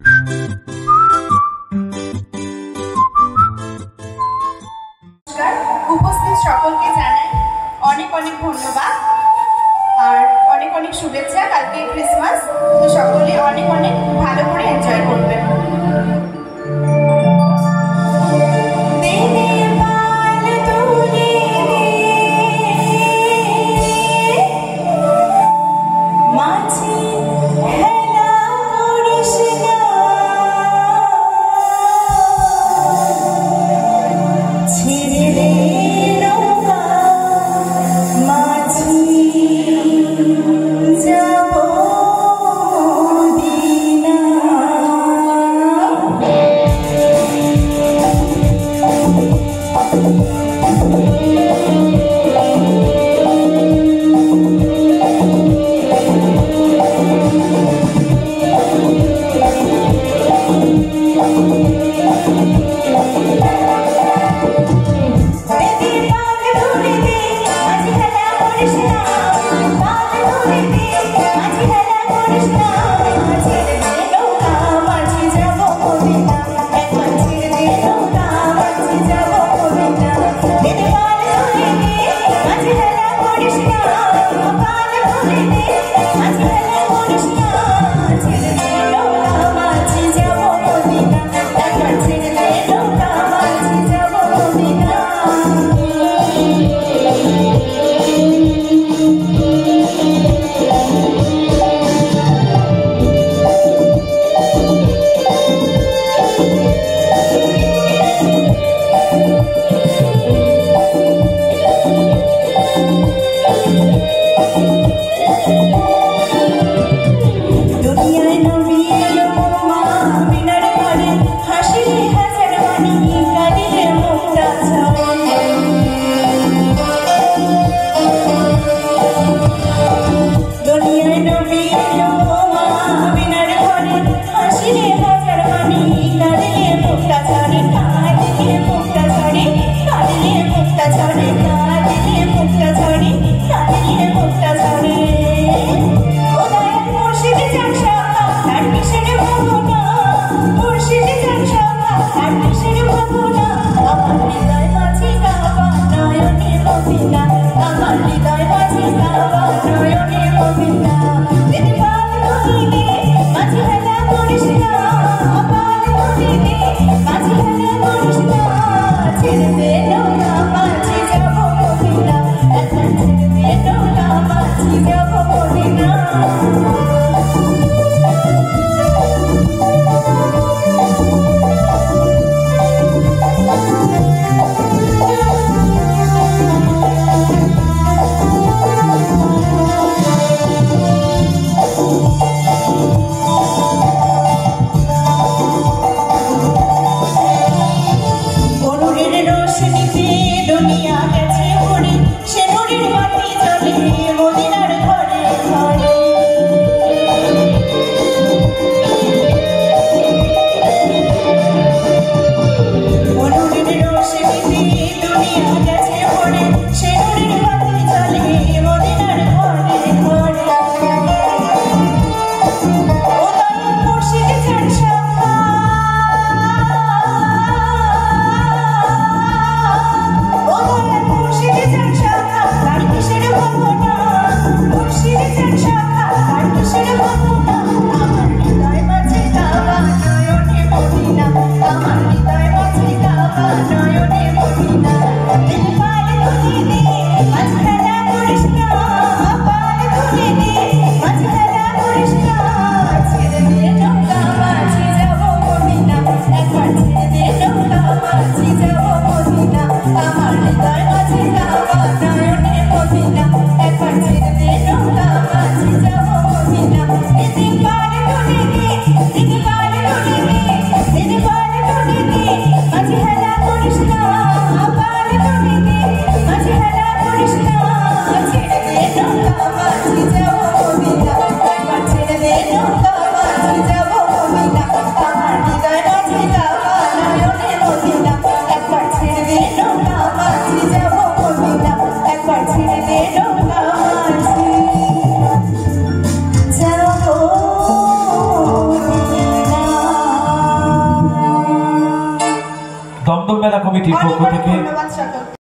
উপস্থিত সকলকে জানাই অনেক অনেক ধন্যবাদ আর অনেক অনেক শুভেচ্ছা। কালকে ক্রিসমাস, তো সকলে অনেক অনেক ভালো করে এনজয় করবেন। I'm not going to be able to do that. সমিতির পক্ষ থেকে